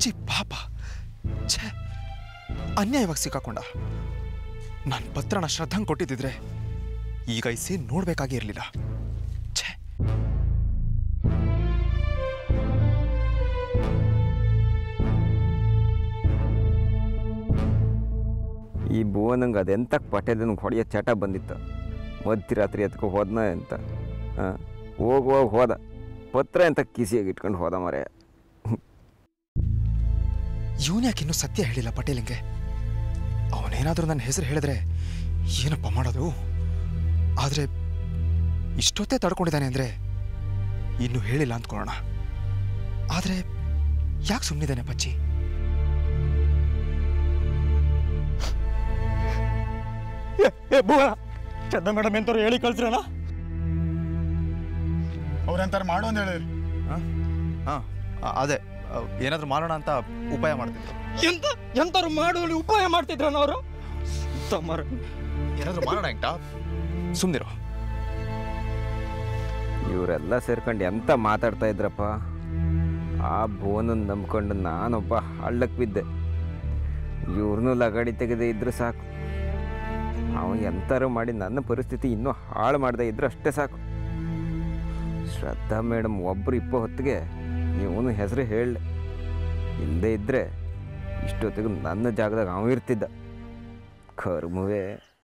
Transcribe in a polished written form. ಅಜ್ಜಿ ಪಾಪ ಛೆ ಅನ್ಯಾಯವಾಗಿ ಸಿಕ್ಕಾಕೊಂಡ ನಾನು ಪತ್ರನ ಶ್ರದ್ಧಂಗೆ ಕೊಟ್ಟಿದ್ದಿದ್ರೆ ಈಗ ಈ ಸೀನ್ ನೋಡಬೇಕಾಗಿ ಇರಲಿಲ್ಲ ಛೆ ಈ ಬೋನಂಗ ಅದೆಂತ ಪಟೇದನ ಹೊಡೆಯ ಚಟ ಬಂದಿತ್ತು ಮಧ್ಯರಾತ್ರಿ ಅದಕ್ಕೆ ಹೋದನ ಅಂತ ಹೋಗುವಾಗ ಹೋದ ಪತ್ರ ಅಂತ ಕಿಸಿಯಾಗಿ ಇಟ್ಕೊಂಡು ಹೋದ ಮಾರೇ ಇವನು ಯಾಕೆ ಇನ್ನೂ ಸತ್ಯ ಹೇಳಿಲ್ಲ ಪಟೇಲಿಂಗೆ ಅವನೇನಾದರೂ ನನ್ನ ಹೆಸರು ಹೇಳಿದ್ರೆ ಏನಪ್ಪ ಮಾಡೋದು ಆದರೆ ಇಷ್ಟೊತ್ತೇ ತಡ್ಕೊಂಡಿದ್ದಾನೆ ಅಂದರೆ ಇನ್ನೂ ಹೇಳಿಲ್ಲ ಅಂದ್ಕೊಳ್ಳೋಣ ಆದರೆ ಯಾಕೆ ಸುಮ್ಮನಿದ್ದಾನೆ ಪಚ್ಚಿ ಶ್ರದ್ಧಾ ಮೇಡಮ್ ಎಂತವ್ರು ಹೇಳಿ ಕಳ್ಸಿರಲ್ಲ ಅವ್ರಂತಾರೆ ಮಾಡೋ ಅಂತ ಹೇಳಿದ್ರು ಹಾಂ ಅದೇ ಏನಾದರೂ ಮಾಡೋಣ ಅಂತ ಉಪಾಯ ಮಾಡ್ತಿದ್ರು ಎಂತ ಎಂತವ್ರು ಮಾಡೋಳಿ ಉಪಾಯ ಮಾಡ್ತಿದ್ರನ ಅವರು ತಮ್ಮರು ಏನಾದರೂ ಮಾಡೋಣ ಅಂತ ಸುಮ್ಮನಿರು ಇವರೆಲ್ಲ ಸೇರ್ಕೊಂಡು ಎಂತ ಮಾತಾಡ್ತಾ ಇದ್ರಪ್ಪ ಆ ಬೋನನ್ನು ನಂಬ್ಕೊಂಡು ನಾನೊಬ್ಬ ಹಳ್ಳಕ್ಕೆ ಬಿದ್ದೆ ಇವ್ರನ್ನೂ ಲಗಾಡಿ ತೆಗೆದೇ ಇದ್ರು ಸಾಕು ಅವನು ಎಂತಾರು ಮಾಡಿ ನನ್ನ ಪರಿಸ್ಥಿತಿ ಇನ್ನೂ ಹಾಳು ಮಾಡದೇ ಇದ್ರೂ ಅಷ್ಟೇ ಸಾಕು ಶ್ರದ್ಧಾ ಮೇಡಮ್ ಒಬ್ಬರು ಇಪ್ಪ ಹೊತ್ತಿಗೆ ಇವನು ಹೆಸರು ಹೇಳ ಇಲ್ಲದೆ ಇದ್ದರೆ ಇಷ್ಟೊತ್ತಿಗೆ ನನ್ನ ಜಾಗದಾಗ ಅವನು ಇರ್ತಿದ್ದ ಕರ್ಮವೇ